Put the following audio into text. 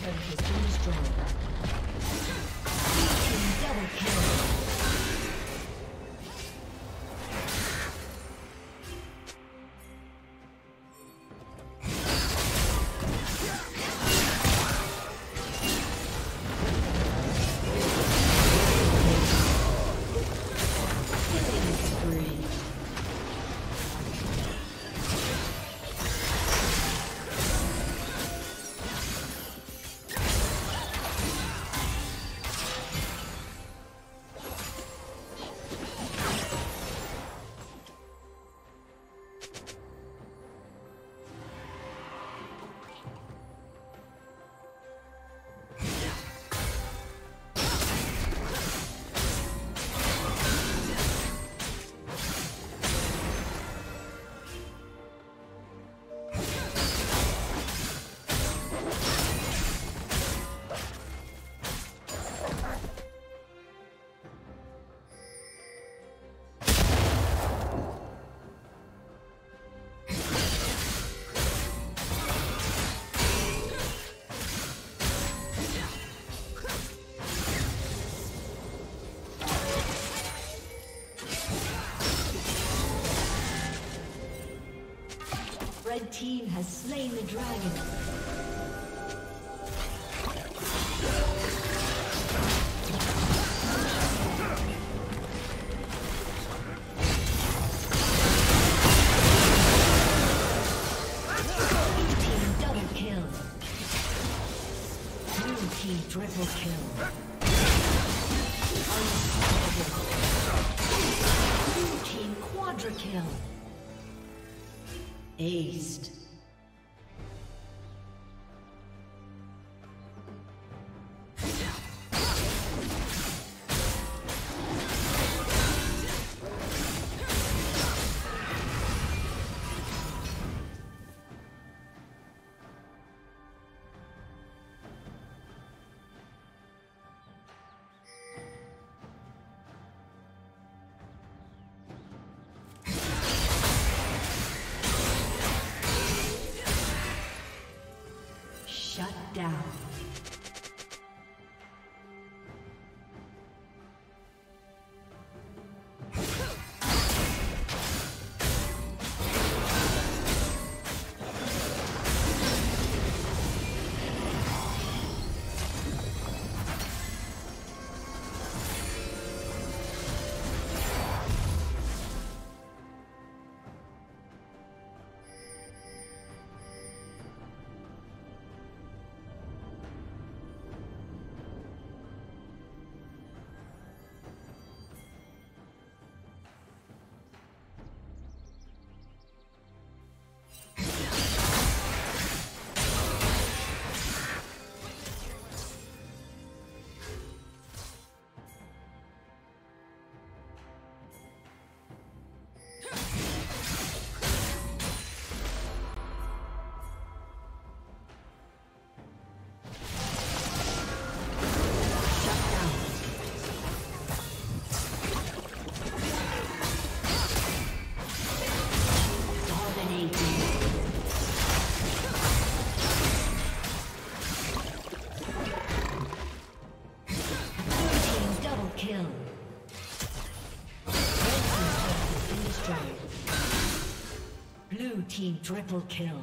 turret has been destroyed. Double kill. Red team has slain the dragon. Blue team double kill. Blue team triple kill. Unstoppable. Blue team quadra kill. Aced. Team triple kill.